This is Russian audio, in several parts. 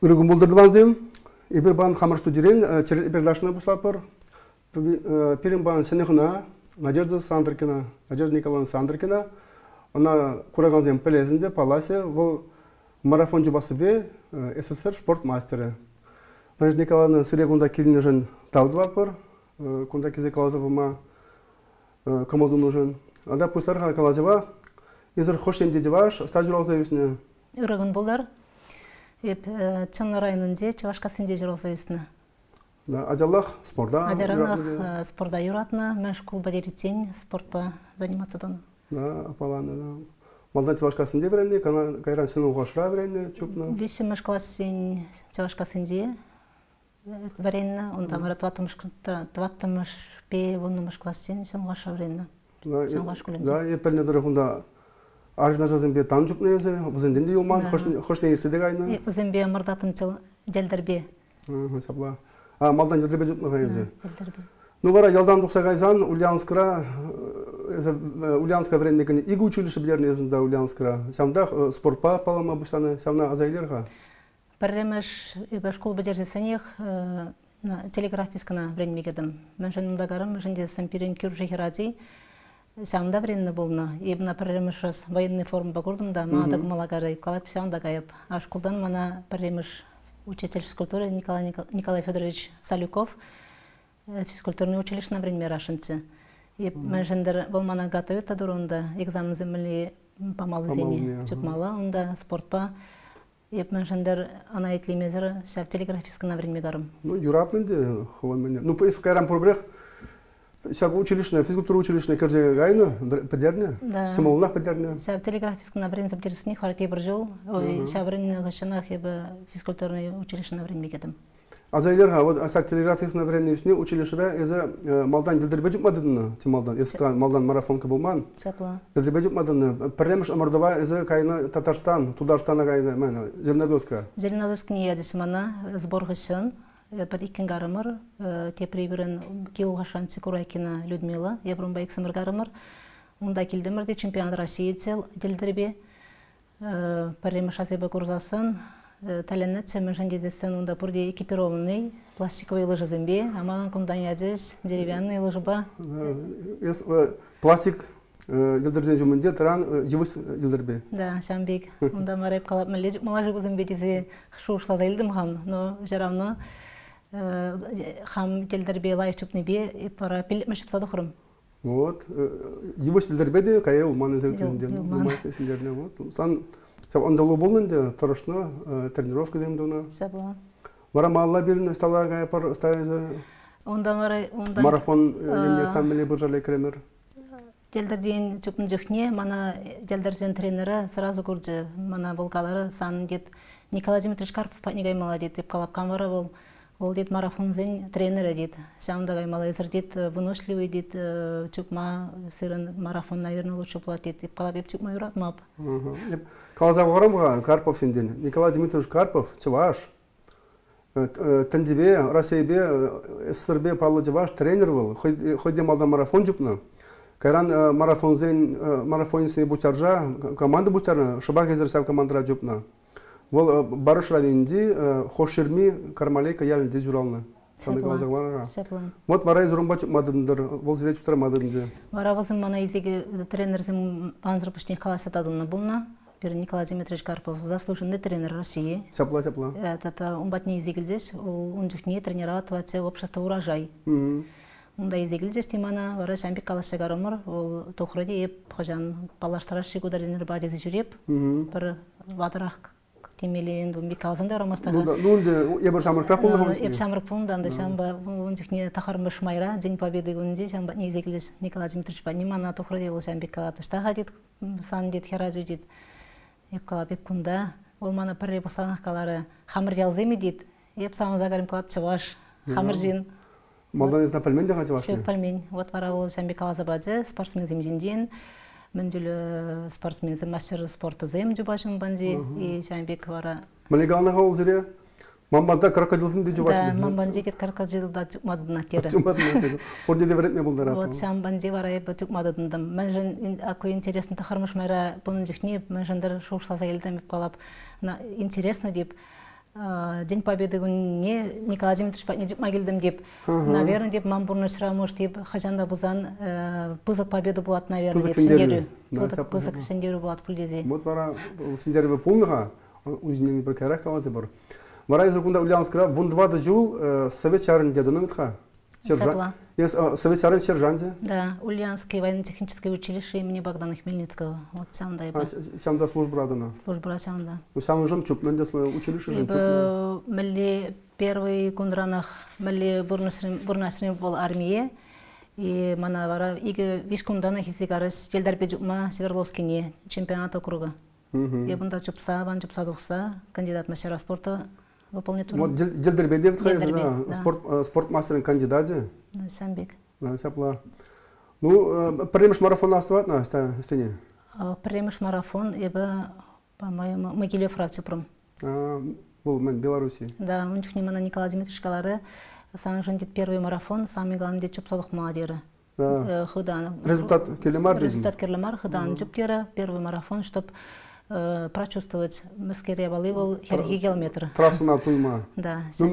Урегум Булдердванзин, Ибербан Хамарштудирин, Черепелашна Буслапар, Пиримбан Сенехна, Надежда Сандркина, Надежда Николаевна Сандркина, она Кураганзин Пелезенде, Паласе, в марафон Джубасыбе, СССР, спортмастере. Надежда Николаевна Сирегунда Киринежен Тавдвапар, Кундаки Клазовама, Комоду нужен. А да, пусть Арха Калазева, Изер Хошин Дедеваш, стажировал зависне. Урегун Булдер. Чонно районунде Чувашка синде жүрөк заюсна. Ажалах спорда. Ажалах спорда юратна, мәшкул бадеритен спортпа заниматься дон. Да, апаланы. Малдан Чувашка синде вренде, кайран сену гошра вренде, чупна. Вище мәшкала син Чувашка синде вренна, он там ратватамыш пе вон мәшкала син сен гоша вренна. Да, я перне дорогунда. Ажна жазымбе танчуп незе, бузендинди юман, хошне ерседе гайна. Бузембе мардатын тел дельдербе. Сабла. А малдан дельдербе жупна гайзе. Ну вара ялдан дукса гайзан Ульянскра, Ульянска вреннекене иги училище билерне да Ульянскра. Сямда спортпа палама бустаны, сямна азайлерга. Пәрремеш школ бидерзе сенех телеграфискана вренмегедим. Мен жанымдагарым жинде сампирин кюрже хиради. Сямда вренне болна. Ебна пәрремеш раз военный форма багурдым да, маңадаг малагары, калап сямда гайып. А школдан мана пәрремеш учитель физкультуры Николай Федорович Салюков физкультурный училищ на вренме рашынцы. Еб мәнжендер бол мана готовит тадуронда, экзамен земли помалы зене, чекмала, онда спортпа. Еб мәнжендер ана етлемезер ся телеграфиска на вренме гарым. Ну, юратнынде, хован мене. Ну, поиск кайрам пробрех. Вся училищная, физкультура училищная, каждая гайна, поддержня, самолунах поддержня. Вся телеграфическая на время забдержит с них, хартей бржил, вся время гашенах, ибо физкультурное училище на время мигетом. А за идерга, вот а так телеграфическое на время с ним училище, из-за Малдан дельдербедюк мадана, тем Малдан, если Малдан марафон кабулман. Цепла. Дельдербедюк мадана, премеш амордова из-за кайна Татарстан, Тударстана гайна, мена, Зеленодольска. Зеленодольск не ядись мана, сбор гашен. Парикингарамар, те приберен килогашанцы Курайкина Людмила, я бром байксамаргарамар, унда килдемарде чемпион России цел дельдербе, паримашазеба курзасан, таленет семежандидесен унда пурди экипированный пластиковые лыжи зембе, а малан кунданья здесь деревянные лыжба. Пластик дельдербе жумунде таран живус дельдербе. Да, шамбик, унда мареб калап мележ, малажику зембе дизе шушла заилдем хам, но все равно хам телдербе лайчупный бе и пора пилить мешаться дохром. Вот его телдербе де кая уманы заинтересованы, уматы сидерны вот. Сан он дало болнде торошно тренировка дем дона. Сабла. Вара малла бирн стала кая пар стаиза. Он да марафон не стамили буржали кремер. Телдердин чупный жухне, мана телдердин тренера сразу курже, мана волкалара сан дед Николай Дмитриевич Карпов патнигай молодец, и калапкамара был. Ол дед марафон зен тренер дед, сямдагай малайзер дед, выносливый дед, чукма сырын марафон наверное лучше платит, и палабип чукма юрат мап. Калазаварам Карпов синдин, Николай Дмитриевич Карпов, чуваш, тендибе, Россиябе, СССРБе палладиваш тренер был, ходим мал на марафон чукна, кайран марафон зен марафон сей бутаржа, команда бутарна, шабак изерсав команда чукна. Вол барыш радинди хошерми кармалейка ялин дежуралны. Вот вара изрумба мадындыр, вол зирет утра мадынды. Вара возым мана изеге тренерзим анзырпышне каласа тадылны булна. Бир Николай Дмитриевич Карпов заслуженный тренер России. Сяпла, сяпла. Тата умбатне изегилдеш, он жухне тренировать ватсе общество урожай. Унда изегилдеш тимана вара шампик каласа гарымыр, вол тохради еп хожан палаштараши гударинер бадези жүреп, пар ватарах Тимилин, Бумбикалзан, да, Ромастан. Ну, я бы шамркапул, да, я бы шамркапул, да, да, шамба, не тахармыш майра, День Победы, гунди, шамба, не изыглись, Николай Дмитриевич, понимал, на то хродил, шамбикала, таштахадит, сандит, херадит, епкала, пипкунда, волмана, перепосанах, калара, хамрдял зимидит, еп сам загарим клад, чеваш, хамржин. Молодой из Напальмин, да, хотел вас? Все, пальмин, вот варавол, шамбикала, забаде, спортсмен зимидин. Мендюль спортсмен, мастер спорта, земдюбашин банди и Чайбек вара. Малигална Холзере, Мамманда крокодилдин деп жобашын. Да, мамманде кет крокодилда жукмадына кери. Жукмадына кери. Орде де веретме болдырат. Вот самбанде барайып жукмадыдым. Мен жин акы интересин тахармыш майра бунун жихнип, мен жандар шоушласа келдем калап. На интересно деп День Победы күнүнө Николай Дмитриевич патне жукма келдим деп. Наверное, деп мам бурну сырамыш деп хажанда бузан пызык победа болот, наверное, деп синдерүү. Пызык синдерүү болот пулдези. Вот бара синдерүү полныга, унжинең бир карак аласы бар. Марайзер кунда Ульяновскра, вон два дожил совет чарен деду, ну ведь совет чарен сержанте. Да, Ульяновское военно-техническое училище имени Богдана Хмельницкого. Вот сам да. Сам да служба дана. Служба сам да. У сам жен чуп, надя училище жен чуп. Мели первый кундранах, мели бурнасрим был армии и манавара иге вискунданах и сигарас Ельдарпеджума Свердловский чемпионат округа. Я бунда чупса, бан чупса духса, кандидат мастера спорта. Выполнять урок. Дельдербеде в спортмастером кандидате. Самбик. Да, сяпла. Ну, премиш марафон наставать на стене. Премиш марафон, ибо по-моему мы килев равцюпром. Был в Беларуси. Да, у них внимание Николай Дмитриевич Каларе, сам же первый марафон, сами главные дети чупсалых молодежи. Худан. Результат килемар. Результат килемар, худан, чупкера, первый марафон, чтобы прочувствовать маскире балывал херги километр. Трасса на туйма. Да. Ну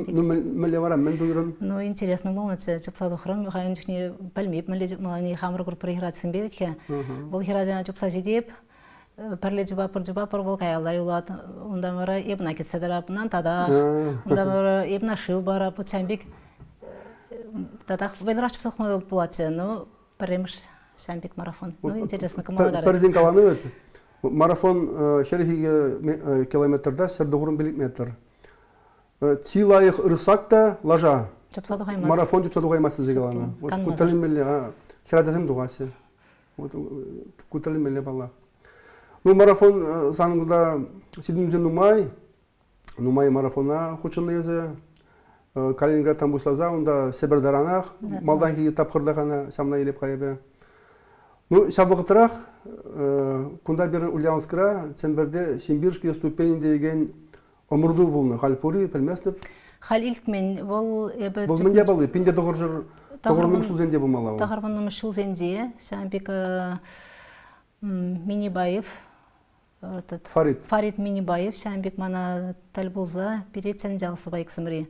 интересно, молодцы, чупсаду хром, я у них пальмип, мы хамрогур проиграть симбевке, был херадина чупсади деп, парледжуба порволкаяла юлат, ундамара ебна китседера, нантада, ундамара ебна шивбара путямбик, татах венраш чупсахмал платье, но паремш шамбик марафон. Ну интересно, команда. Парзинкаланы. Марафон херги километрда, сердогурун биликметр. Тилайх русакта лажа. Марафон чупсадугаймасы зигалана. Куталин милля, херадзем дугасе. Куталин милля балла. Ну марафон сангуда 7 нумай, нумай марафона хучанлезе. Калининград тамбуслаза, унда севердаранах, малданки тапхардагана самна илеп кайбе. Ну, сейчас в Ахтарах, когда берем Ульяновскра, темберде симбирские ступени деген омурду волны, хальпури, пельместеп. Халилькмен, вол, ебе. Вол меня были, пинде догоржер, догорным шулзенде бумала. Догорным шулзенде, сямбика Минибаев, этот. Фарид Минибаев, сямбик мана тальбулза, перед сендялся байк самри.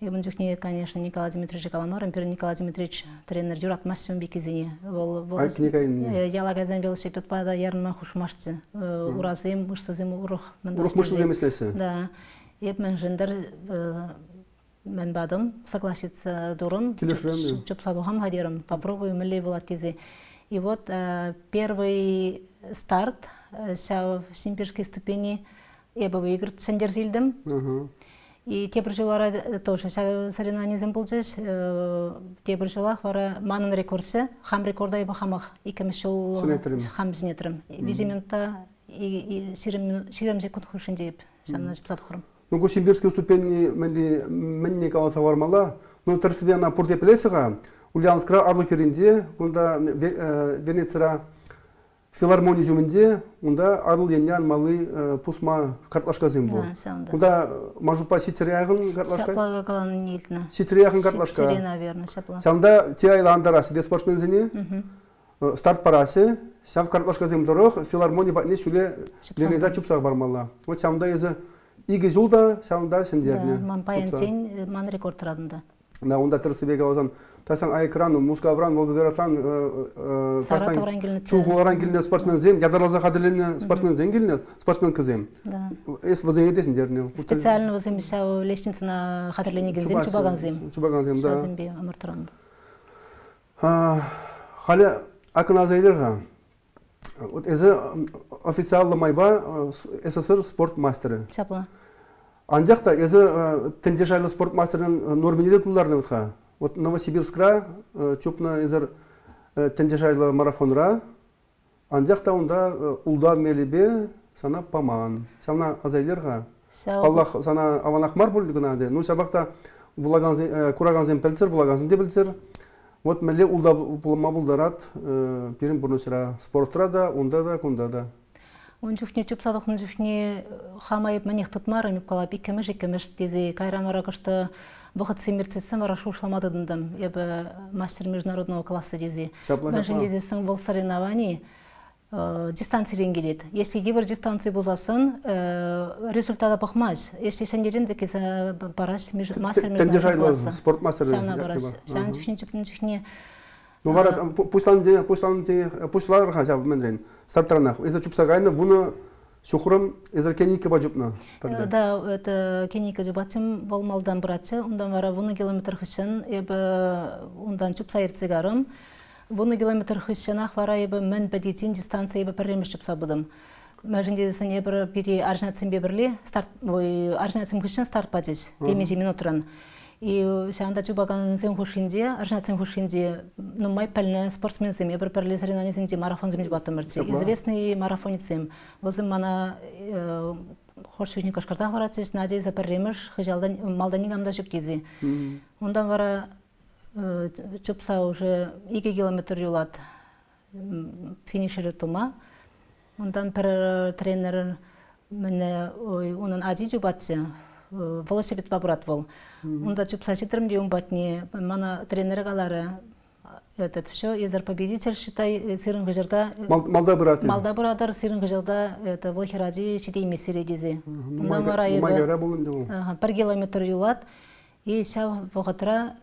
Я буду жить, конечно, Николай Дмитриевич Каламар, император Николай Дмитриевич, тренер дюрат массивом бикизини. Я лагазем велосипед пада, ярма хушмашти, уразим, мышцы зиму урох. Урох мышцы зиму слезе. Да, я мен жендер, мен бадом согласится дуром, чупсадухам хадиром, попробуем или волатизи. И вот первый старт, в симбирской ступени, я бы выиграл сендерзильдем. И те проживали тоже соревнования зембулдеш, те проживали вара манан рекордсе, хам рекорда и бахамах, и камешул хам знетрем. Визимента и сирем зекут хушендип, сам наш платформ. Ну го симбирские ступени мне казалось вармала, но терсве на порте плесера, Ульяновскра Арлухеринде, куда Венецера филармония зюминде, унда арл янян малы пусма картлашка зембу. Унда может по ситрияган картлашка. Ситрияган картлашка. Сямда те айландарасы, где спортсмен зене, старт парасы, сям в картлашка земдорох филармония батне сюле лениза чупсах бармала. Вот сямда еза иги зулда, сямда сендерне. Ман паянтень, ман рекорд радында. На унда терсебе галазан. Тасан айкрану, мускавран, волгограцан, чухуарангельный спортсмен зем, ядрозахаделенный спортсмен зенгельный, спортсменка зем. Специально возымещал лестница на хатерлене гельзем, чубаган зем. Чубаган зем, да. Земби, амартран. Халя, акна заилерга. Вот это официально майба СССР спортмастеры. Чапла. Андяхта, это тендежайлы спортмастерын норминеде тулларны вытха. Вот Новосибирскра, чупна изер тендежайлы марафонра, андяхта унда улда мелебе сана паман. Сана азайлерга. Паллах сана аванахмар булгынаде. Ну сабахта кураганзен пельцер, булаганзен дебельцер. Вот меле улда пулма булдарат, пирин бурнусера спортрада, ундада, кундада. Он чухне чупсадох, он чухне хамаеб мне хтатмара, мне палапи кемежи кемеж тези кайрамара кашта бахатси мирцисем рашу шламададндам. Я бы мастер международного класса тези. Мажен тези сын был соревнований. Дистанции рингелит. Если гивер дистанции бузасын, результата пахмаз. Если сандерин, так и за параш мастер международного класса. Спортмастер. Сам на параш. Сам чухне чухне. Ну, пусть лар хотя бы мендрен. Стартранах. Из-за чупсагайна буна сухром из-за кеника баджупна. Да, это кеника дюбатим вал малдан братья. Ундан вара буна километр хищен. Ебе ундан чупсаир цигаром. Буна километр хищенах вара ебе мен пятидесятин дистанция ебе перемеш чупса будем. Мәжіндесін ебе пири аржнацим беберли старт. Ой, аржнацим хищен старт падеш. Темизи минутран. И сянда чубакан зимхушинде, аржнацем хушинде, но мой пельный спортсмен зим, я приперлил соревнования зимди марафон зимбатомерти, известный марафонец зим, возим мана хоршузника шкартах вратись, надеюсь за перемеш, хотел малданигам даже кизи, он там вара чупса уже ике километр юлат финишеры тома, он там пер тренер мне он ади чубатся. Велосипед побратвал. Он да чупса ситром дюм батни, мана тренера галара. Это все изер победитель считай сиринг жерда. Малда братья. Малда братья сиринг жерда это волхиради сидей мисиредизи. Намара ебе. Пар километр юлат и ся вахтра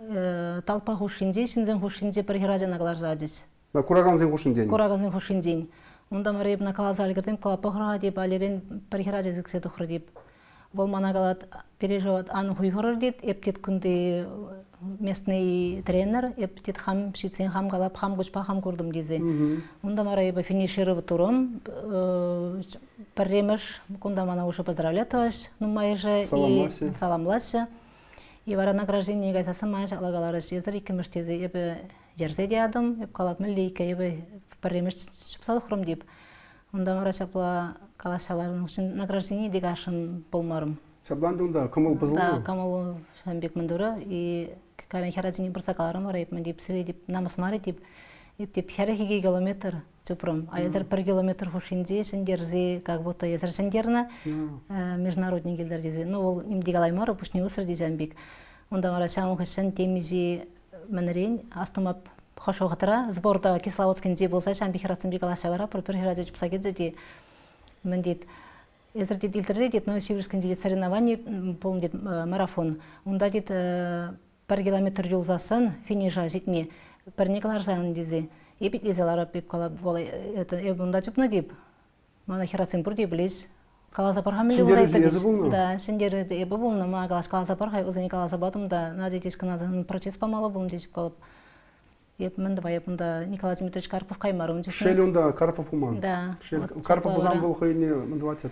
толпа хушинди, синден хушинди пархиради наглажадись. На кураганзин хушиндень. Кураганзин хушиндень. Он да мареб наказали гритим калапахради балерин пархиради зиксету храдиб. Волманагалат переживает анхуйгородит, ептит кунди местный тренер, ептит хам шицин хам галап хам гучпа хам курдом дизе. Ундамара еба финишировал туром, перемеш, кундамана уже поздравлятоваш, ну майже и саламлася. И вара награждение гайса самаеш, алагалараш езер, и кемеш дизе, ебе ярзе диадом, еб калап миллейка, ебе перемеш шипсалу хромдип. Ундамара шапла... Калашаларын үшін награждение дегашын болмарым. Шабландың да, камыл бұзылды? Да, камыл шамбек міндуры. И кәрін херадзіне бұрса қаларым арайып, мен деп сірей деп намысмары деп, ептеп херахеге километр жүпірім. А езір бір километр хушинде, шындерзе, как будто езір шындерна, международный келдер дезе. Но ол немде қалаймары, бұшне өсірде жамбек. Онда мара шамығы шын темезе мінірен, астымап қашуғы тұра, сборда Кисловодскінде болса, шамбек херадзінде калашалара, пр мендит, если ты ильтередит, но если вы соревнования, помнит марафон, он дадит пар километр юл за сан, финиша зитни, пар Николай Занзизи, и пить из лара пипкала воле, это я бы он дать упнадип, манахирацим пруди близ, калаза пархамили улайсадис, да, сендер я бы волна, ма калаз калаза пархай, узани калаза батум, да, надеюсь, когда он прочит помало, был здесь пикал. Николай Дмитриевич Карпов каймаром. Шелюнда Карпов уман. Да. Карпов бузан был хуйни, мандвати.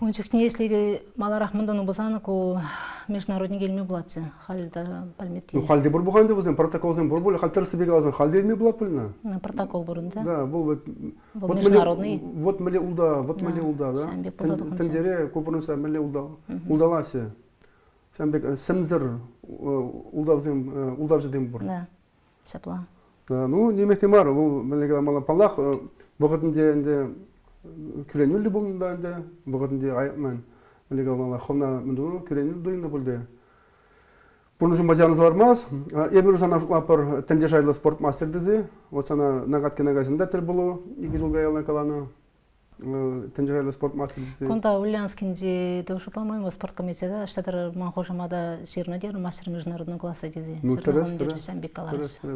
Он чухне, если маларахмандану бузанаку международный гельми блатси. Хальда пальмети. Ну хальди бурбуханди бузан, протокол зен бурбули, хальтер себе газан, хальди гельми блапульна. Протокол бурунда. Да, был международный. Вот мали улда, да. Тендере купурнуса мали улда. Улдаласи. Семзер улдавжи дембур. Да. Ну, не мехтимар, был маленький малопалах, богатым денде кюленюль был на денде, богатым де аймен, маленький малаховна мендуну кюленюль дуйна булде. Полностью базян зармаз, я беру за наш лапор тендежайло спортмастер дези, вот она нагадки нагазиндатель было, и гизулгаял на колана. Тендерелі спорт мастер-дезі? Конда Ульянскінде, дәуші, по-моему, спорт комитеті, штатыр маңғожамада жернадер мастер международного класса дезі. Ну, терес.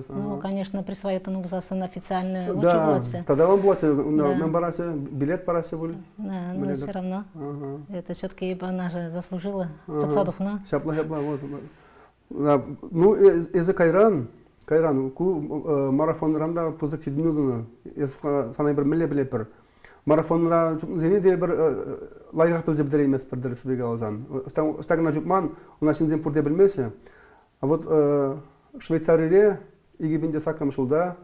Ну, конечно, присваят он узасын официально лучше блатсе. Да, тогда вам блатсе, мен барасе, билет барасе были. Да, но все равно. Это все-таки она же заслужила. Чапсадухна. Сяпла, вот. Ну, езі Кайран, марафон ранда позакти днюдуна, езі санай бір миле-білепір. Марафонра зенеде бір лайғақ білзе бідер емес бірдір сібеге алзан. Стагна жұпман, он ашын зен пұрде білмесе. А вот Швейцарире егебенде сақамшылда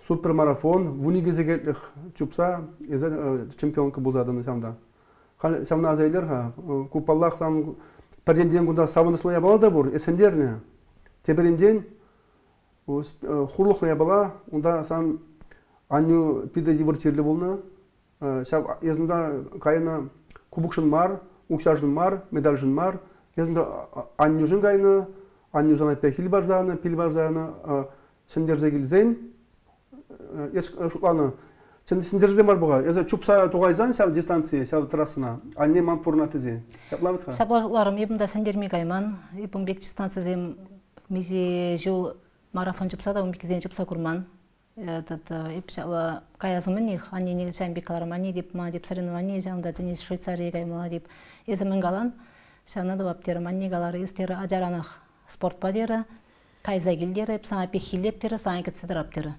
супер марафон, вунигезе келліх жұпса, езі чемпионка бұлзадыны сямда. Сямна азайлерға, купаллақ сам пәрденден күнда савыныслы ябалада бұр, есендеріне. Теберенден хурлықлы ябала, онда сан аню пиде дивортерлі болны. Сяб езда кайна кубукшин мар, уксажин мар, медальжин мар. Езда анюжин кайна, анюжана пилбарзана, сендерзегилзен. Ез шуклана. Сендерзе мар буга. Езда чупса тугайзан сяб дистанция, сяб трассана. Анне ман порнатизе. Сяблавитха. Сябларым ебнда сендерми кайман, ебн бек дистанция зем мизи жол марафон чупса да умикизен чупса курман. Этот ипсала каязумних они не сямбикарам они дип соревнования жанда тенис Швейцария гаймала дип из Менгалан шанада баптерам они галары истера аджаранах спорт падера кайзагилдера ипсана пихилептера санкет сидраптеры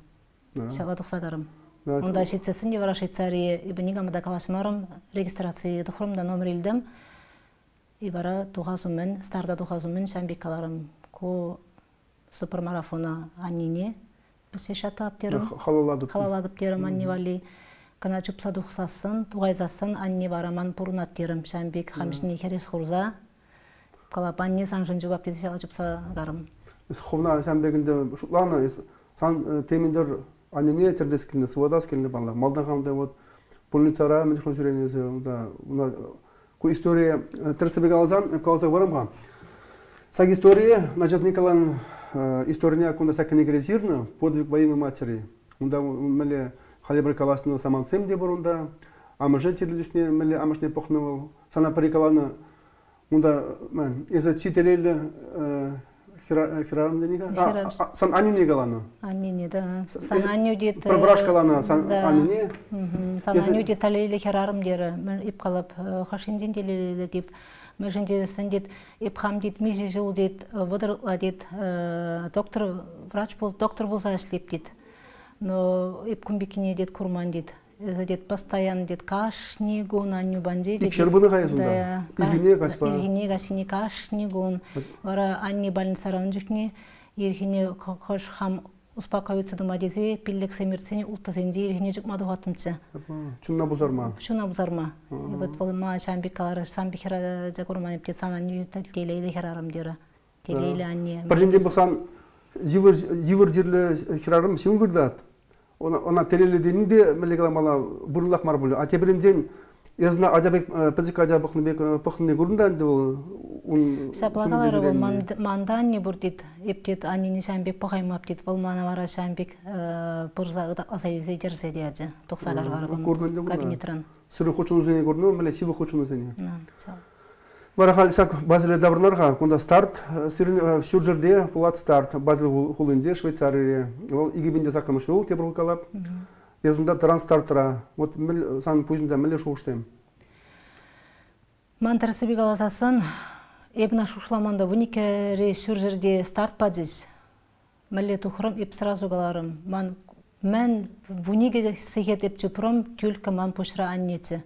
шала тухсадарам онда швейцарсинде вара Швейцария ибнигам да калашмарам регистрация тухрам да номер илдем и вара тухазумен старда тухазумен шамбикаларам ко супермарафона они не халаладып терім анневали кана чупса духсасын тугайзасын анневараман пурнат терім шамбек хамшыне керес хурза калапан не санжын жубап десела чупса гарым ховна шамбегінде шутлана сан теминдер аннене тердескінде свадаскеліне балла малдахамда вот пульницара мехрон сүренесі да мына ку история тірсібек алзан калза барамға сак история Надежда Николаевна история кунда сакинегрезирна подвиг боимой матери. Унда меле халибр каласна саманцем деборунда, амажете дедушне меле амашне похновал. Сана парикалана унда из-за чителеля хирам денига. Сан аню не галана. Аню не да. Сан аню дед. Пробраш калана сан аню не. Сан аню дед талеле хирам дера. Мел ипкалап хашиндин деле деб. Мы же не сидит, и пхамдит, мизи жулдит, водородит, доктор, врач был, доктор был заслептит, но и пкумбикини дед курмандит, задет постоянно дед кашнигун, а не бандит. И чербуны хайзунда. Ирхине гасини кашнигун, вара анни больницаранджухни, ирхине хошхам успокаиваются дома дети, пилек семерцени ултазенди, ирхине жукмадухатмцы. Чунабузарма. Чунабузарма. И вот волма шамбикалар, самбихера жакурмани птицана нью теле или херарам дира, теле или они. Паржинде босан живер дирле херарам сим вырдат. Она теле денде мелегала мала бурлах марбуле. А тебе день я знаю, ажабек пятикадя пахнет гурндан дел. Саплагаларова мандан не бурдит, ептит они не шамбик пахаем, ептит волмана вара шамбик пурзагда азайзе дерзедиаде. Тухсадарварова. Гурндан кабинетран. Сыры хочу узени гурну, меле сивы хочу узени. Варахалисак базиле даврнарга, кунда старт, сыр сюрдерде пулат старт, базил Холландия, Швейцария, игибинде закамышул, тебрукалап. Я зунда транстартера, вот сам пусть да мелешь уштем. Мантар себе галазасан, ебна шушламанда вунике ресурсерди старт падис, меле тухром еб сразу галаром, мен вунике сихет еб чупром тюлька ман пошра аннете,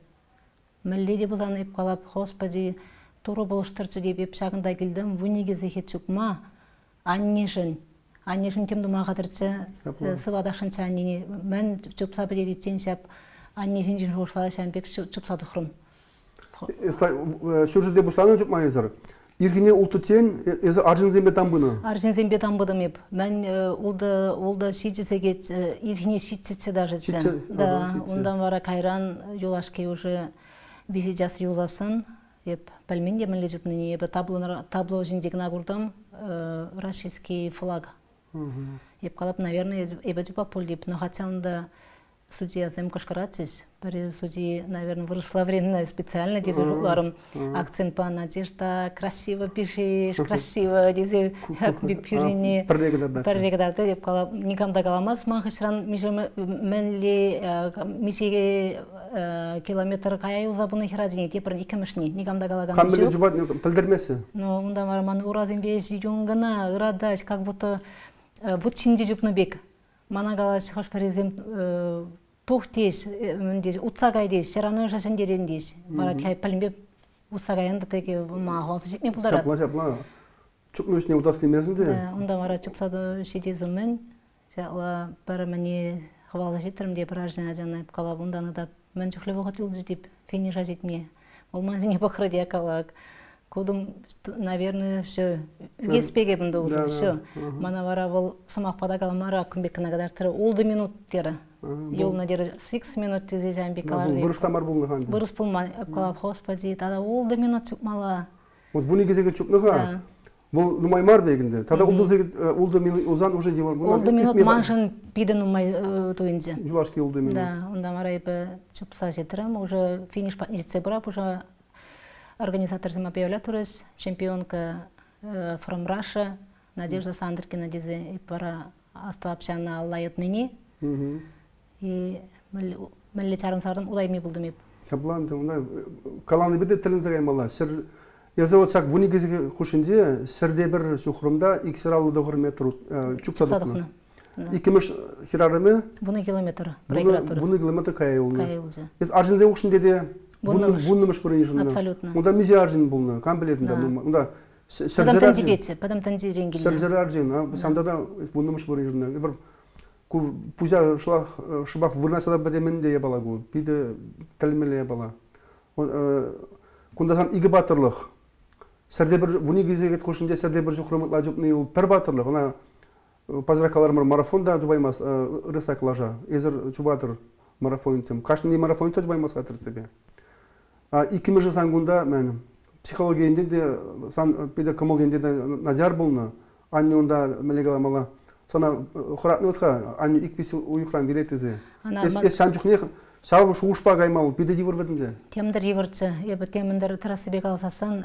меле дебузан еб калап господи туру болштарчи деб еб шагында гилдем вунике сихет чукма аннешен. Они же тем дома хотятся свадашенцы они мен чупса поделиться сяб они зинжин хошла сямбек чупса дохром. Сюрже дебустану чуп майзар. Иргине ултутен из Аржинзембе там было. Аржинзембе там было меб. Мен улда сидится гет иргине сидится даже цен. Да, он там вара кайран юлашки уже визитяс юласан. Еп пельмени мы лежим на ней, еп табло зиндигна гурдам российский флаг. Еп калап наверное еп типа полип, но хотя он да судья замкашкаратись, при судьи наверное выросла временно специально дизель акцент по Надежда красиво пишешь, красиво дизель как бипюрини. Паррегдар да еп калап никогда каламас, махшран менли миси километр каял забуны хирадини, те про никамешни, никогда калаган. Камбель джубат пельдермеси. Но он да марман уразим весь юнгана, радость как будто вот чинди джуб набег. Мана галась хош паризем тухтис, утсагайдис, все равно же сендерендис. Баракай пельмбе утсагаенда таки махал, ты не подарил. Сяпла, сяпла. Чупнусь не удаст ли мезенде? Да, он да мара чупсаду сидит зумен, сяла пара мне хвала житрам, где поражена одна калавунда надо. Мен чухлево хотел дитип финишазить мне. Волмази не похрадя калак. Кудом, наверное, все. Есть пегебн должен, все. Манавара вол сама подагала мара, кумбек нагадартера. Улда минут тера. Yoluna gerek 6 minut diyeceğim bir kalan. Bu burustamar bulmahan. Burus bulman, kalan hospadi, tada oldu minut çıkmala. Вот в унигезе чупнага. Был на маймар бегинде. Тогда Улдамилозан уже делал. Улдамилот маншин пиде на май туинде. Юлашки Улдамилот. Да, он там райпе чупсажитрам уже финиш патнистебра, уже организатор зимопиолятурес, чемпионка from Russia Надежда Сандркина дизе и пара астапшана лайотныни. И миллиардан сардан удайми булдамип. Сабланте, унай каланы биде телинзарай мала. Я зовут Сак Вунигизи Хушинди, Сердебер Сухрумда и Ксиралу Догорметру Чуксадухна. И кимыш хирарами? Вунигилометр. Вунигилометр Каилна. Из Аржинде Хушиндиде Вуннамыш Пуринижина. Абсолютно. Уда мизи Аржин Булна, Камбелетна. Уда Сердзерарджин. Потом Тандиринги. Сердзерарджин, а сам тогда Вуннамыш Пуринижина. Пузя шла шубах Вурнасада Бадеменде Ебалагу, Пиде Тальмеле Ебала. Кундасан Игебатарлах. Вунигизеге кошинде сердебир жухроматла жопнеу пербатырлык. Она пазракалармар марафонда жубаймас рысаклажа. Эзер жубатыр марафонцем. Кашны марафонто жубаймас атырсебе. А 2000 гунда мен психологиянде де сан педе камолгенде де надяр болна. Анны онда мелегаламала. Сана хуратны отха анны иквис уйхран билетизе. Эс сан жухнех Сау шушпа гаймал, пиде дивор ведмде. Темдер диворце, я бы темдер трасибегал сасан,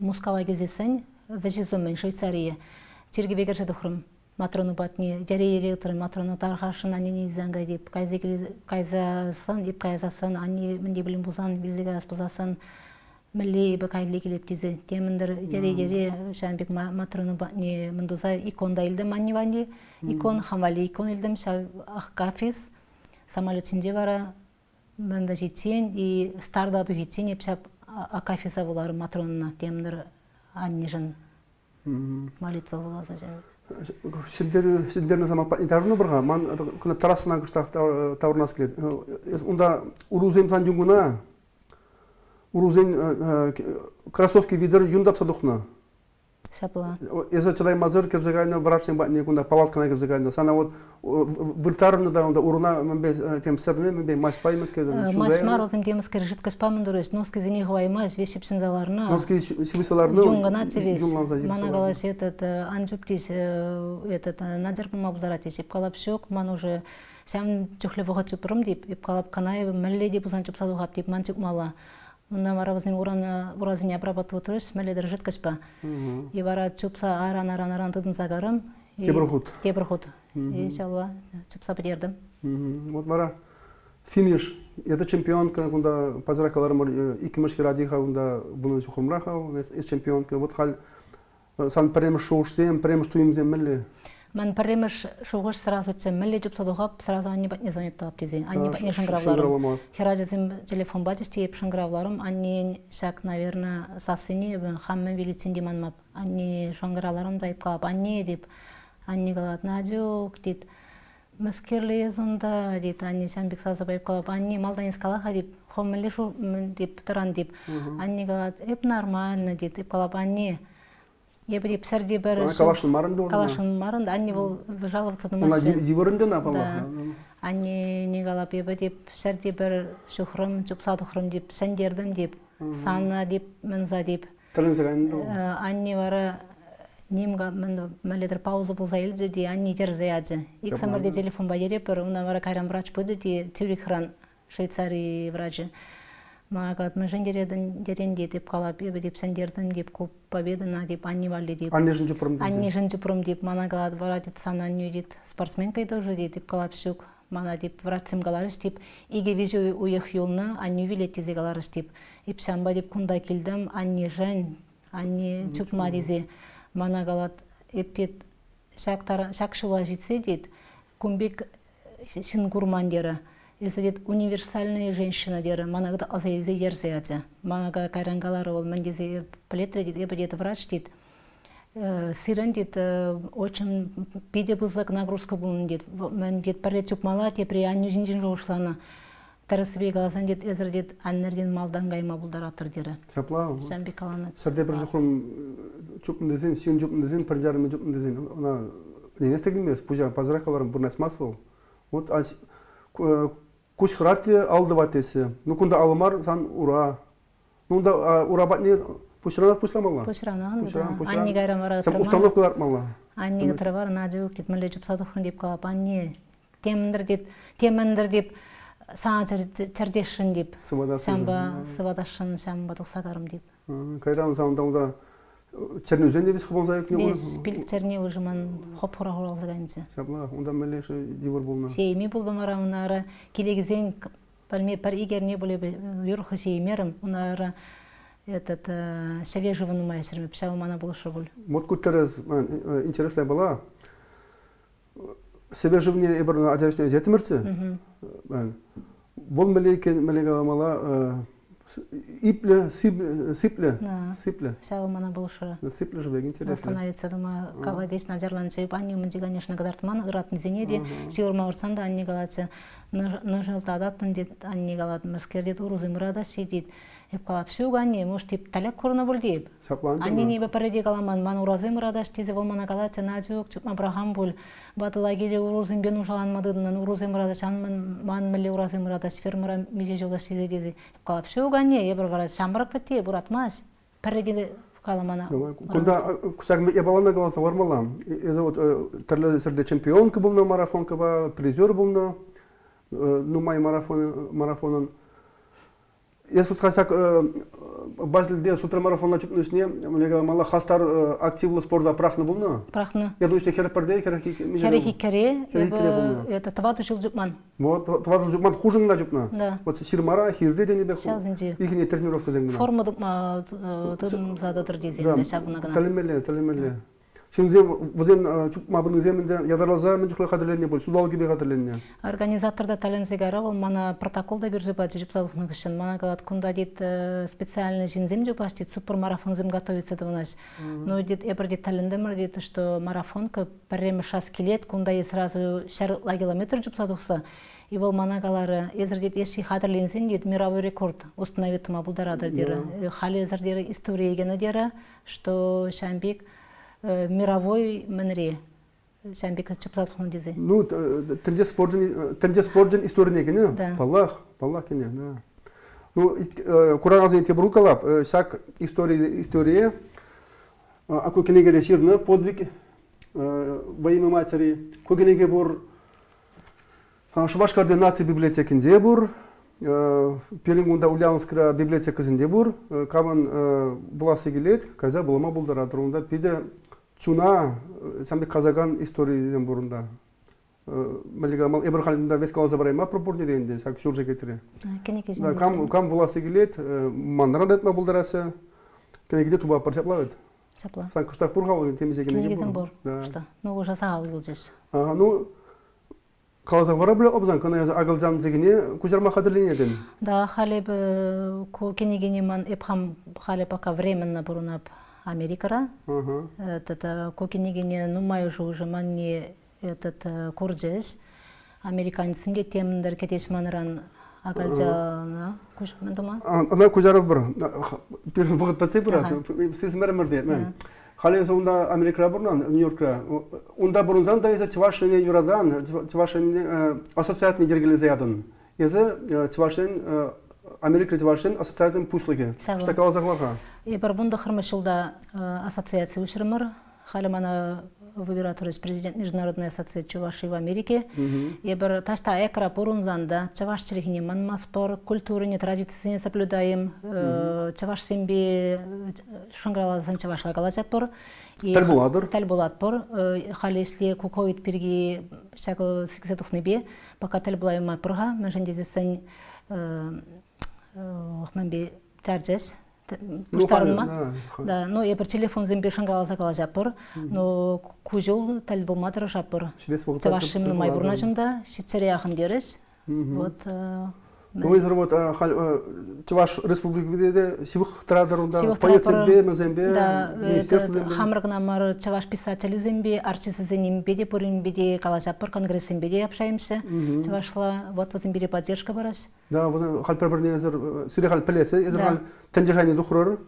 мускава гизисень, вежизумен, Швейцария. Тирги вегерже духром, матрону батни, дяри ректор, матрону тархашин, они не зангайди, кайзасан, и кайзасан, они мендиблин бузан, визигас бузасан, мли бакайлики лептизе, темдер дяри шамбик матрону батни, мендуза, икон дайлдем, они ванди, икон хамали, икон илдем, ах кафис. Самолетінде бара, мәнді жетен, и стардаду жетен, епшап акафиза болары матронына темдір анне жын молитва болаза жән. Сендерін заман патнитарыны бұрға, ман күні тарасына күштақ тавырнас келед. Онда урузен сан дүнгіна, урузен красовки видер юндап садуқына. Шапла. Если человек мазур кирзагайна врачный батник, он да палаткана кирзагайна. Сана вот вертарна да он да урна мы тем сердным мы бе мас паймас кирзагайна. Мас мар вот им тем скиржит каспаман дурес. Носки за них ваймас весь сипсен заларна. Носки сипсен заларна. Дюнганати весь. Манагалась этот анчуптис этот надерпом обдаратись. Ипкалапсюк ман уже сам чухлевого чупром дип. Ипкалапканаев меледи пусан чупсаду хаптип манчук мала. Онда мара возим уразыне апрабатывы тұрыш, смеледер жеткішпа. И бара чупса аран-аран-аран тыдын загарым. Тебірхуд. Тебірхуд. И шалла чупса бедердім. Вот мара финиш. Это чемпионка, онда пазыракаларымыр 2-мыш хирадиха, онда бұны сухырмырахау, эс чемпионка. Вот хал сан премыш шоғыштем, премыш туимзем мэлі? Мен премыш шоғыш сразу че мэлі чупса дұғап, сразу анни бәтне занетті аптезен. Анни бәтне шыңғравларым. Хирадизем телефон бәтеште еп шыңғравларым. Анни шәк, наверное, сасыне хаммен велицин деман мәп. Анни шыңғравларым дайып қалап. Анни деп, анни қалат надюк дед. Мәскерлі езунда дед, анни шәмбек сазы байып қалап. Анни малданес қалаға деп, хоммелі шу деп, тұран деп. Анни қалат, еп нормально дед, еп қалап анни. Я бы деп сәрде бәрі қалашын марында, әне бұл жалғықты нұмасы. Әне не қалап ебі деп сәрде бәрі шүхрім, жұпсады құхрім деп, сәндердім деп, сана деп, мінза деп. Әне бары мәледір паузы бұл зайлды де, әне дерзі әді. Ек самырде телефон бәдері бір, ұна бары қайран врач бұды де, Тюрихран, Швейцарий врачы. Ма калат мен жендерден деренде деп калап эби деп сендерден деп көп победана деп анни валли деп анни жынжупрум деп мана калат бара дет сана нью дет спортсменка тоже деп калап шук мана деп врачым каларыш деп иге визу уех юлна анни билет тезе каларыш деп ипшанба деп кунда келдим анни жен анни чукма дезе мана калат эптет шак шула жетсе дет кумбек шын курмандері. Если это универсальная женщина, она когда азаевзе ерзеяте, она когда кайрангалары ол мендезе плетредит, я бы где-то врач дит, сирендит очень пиде бузак нагрузка был дит, мендет паретюк малате при анюзинжин жошлана, тарасбей галазан дит, эзердит аннердин малдангайма булдаратыр дере. Шапла. Самбикалана. Сарде прожухром чупндезин, сиун чупндезин, парджарами чупндезин, она не нестегнемес, пузя пазракаларым бурнес маслол. Вот кушхратки алдыватесы. Ну кунда алмар сан ура. Ну да урабатни пушранах пушламала. Пушранах. Анни гайрамара. Сам установка мала. Анни гатравар надею китмале чупсадо хундипка апанни. Темендердип саан чердешиндип. Самба свадашин самба тухсадармдип. Кайрам сандамда. Черноземный весь хабанзаек не был. Спилик черни уже ман хабхора хорал заданьте. Сабла, он там мелешь дивор был на. Семьи был бы мара унара килегзен пальме пар игер не были юрха семьером унара этот свежевану майсерами писал мана был шаволь. Вот кутера интересная была свежевне и барна одежда из ятмерцы. Вон мелега мала Ипле, сипле, сипле. Вся умана большая. Сипле же беги интересно. Остановиться, думаю, когда есть надерландцы, они умеют, конечно, гадартман, град не зенеди, сиурма урсанда, они галатся, но желтадат, они галат, маскердит, урузым, рада сидит. И калапсюга, они, может, тип талек корна бульдеб. Они не бепареди галаман, ман урозым, рада, штизе, волмана галатся, надзюк, чук, абрахамбуль, баталагили, урузым, бенужалан, мадыдан, урузым, рада, ман мали урозым, рада, сфермера, мизижула, сидит. Калапсюга, не, я брала самрак пяти, буратмас, передели в Каламана. Когда кусак я была на голоса вармала, я зовут тогда среди чемпионка был на марафон, когда призер был на, ну май марафон. Если кусак базил день с утра марафон начнусь не, мне говорят мало хастар активно спорта прахна был на. Прахна. Я думаю, что хера пердей, хера хикаре. Это твату шилджупман. Вот, твату шилджупман хуже не надупна. Да. Вот сирмара, хирде день не бегу. Их не тренировка день. Форма дупма, тут зада трудизен, не сяк нагнать. Талимеле. Организаторда тален зигарал, мана протокол да гюрзебат, жипсалов нагашен, мана галат кундадит специально жинзем дюпастит, супермарафон зим готовится до нас. Но дит эбрдит талендем, родит, что марафонка перемеша скелет, кундаит сразу 6 километр жипсаловса. И был мана галара, изродит, если хадрлин зиндит, мировой рекорд установит мабударада дира. Хали изродира история генадира, что Шамбик мировой манре. Шамбика чуплатхун дизе. Ну, тенде спорт история не, да. Палах не, да. Ну, курагазин тебрукалап, шаг история, а кукинега реширна подвиг во имя матери, кукинега бур шубаш координации библиотеки Индебур, Перегунда Ульяновская библиотека Зиндебур, каман была сегилет, каза была мабулдара трунда, пиде чуна сами казаган истории Зиндебурунда. Малигамал Ибрахалинда весь калаза брайма пропорни деньги, как сюрже кетре. Да, кам была сегилет, манрадет мабулдарася, кенегде туба парчаплавит. Сам куштак пурхал, теми сегилет. Что? Ну уже загал здесь. Ага, ну. Казах варабля обзан, когда я за агалджам зигне, кузерма хадлине ден. Да, халеб кенигини ман ипхам халеб пока временно бурунап Америкара. Этот кенигини ну майужу уже манни этот курдес американцем где тем дар кетеш манран агалджана куш мендома. Она кузеров бра. Первый вход пацибра, сиз мермердет мен. Хале за унда Америка бурнан Нью-Йорка, унда бурнзан да из-за чвашения юрадан, чвашения ассоциатный дергелизеядан, из-за чвашения Америка чвашения ассоциатным пуслуги. Что кала заглага? И парвунда хромешилда ассоциации ушремер, хале мана выбираторы из президент международной ассоциации чуваши в Америке. И пар ташта экра бурнзан да чваш черегини манмаспор культуры не традиции не соблюдаем, чваш семби шангралазан чвашла галачапор. Тальбуладпор. Хали если куковит перги всякого секретов неби, пока тальбулаема порга, мы же не дизайн хмамби чарджес. Да, но я про телефон замбешен галазакала запор, но кузел тальбол матра запор. Чевашим на майбурнажем да, сицериахан дерес. Вот. Ну из работ чеваш республик виде сивх традарунда. Поедем де мы замбе. Да, хамракнамар чеваш писатели замбе, артисты замбе, поринбе, галазапор конгресс замбе общаемся. Чевашла вот в замбе поддержка барас. Да, вот халь приборные, сюда халь полиция, из халь тендержание духрор.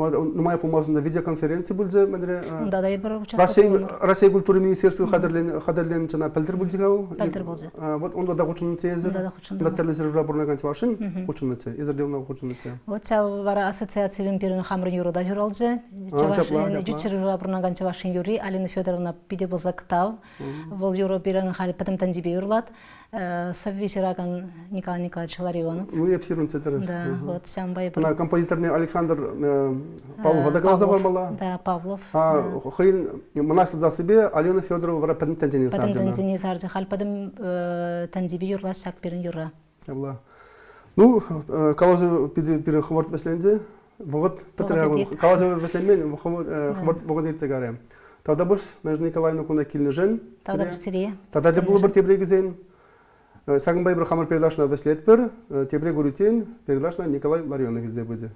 Моя помазана видеоконференция был за меня. Да, я брал участие. Россия культуры министерства Хадарлен Чана Пельтер был дикал. Пельтер был за. Вот он да хочет найти за. Да хочет. Да телевизор жабор на контвашин хочет найти. Из-за дела на хочет найти. Вот я вара ассоциации лимпирин хамрин юрода журал за. Чувствую жабор на контвашин юри. Алина Федоровна пиде был за ктал. Вол юропирин хали потом танцеве юрлат. Соввесиракан Николай Николаевич Ларионов. Ну я псирун цитарес. Да, вот сам бай. На композиторный Александр Павлов, да, Павлов. Да, Павлов. А хин манас за себе Алена Федорова вра патентенис арджана. Патентенис арджа хал падем танзиби юрла шакпирин юра. Абла. Ну калазу пирин хворт весленде, вот патрагон. Калазу весленмен хворт вогодир цигаре. Тогда бус нажни Николай Николаевна килнежен. Тогда быстрее. Тогда тебе был бартебрегизен. Сагнбай Брахамар передашь на Веслетпер, тебе Гурутин передашь на Николай Ларионов.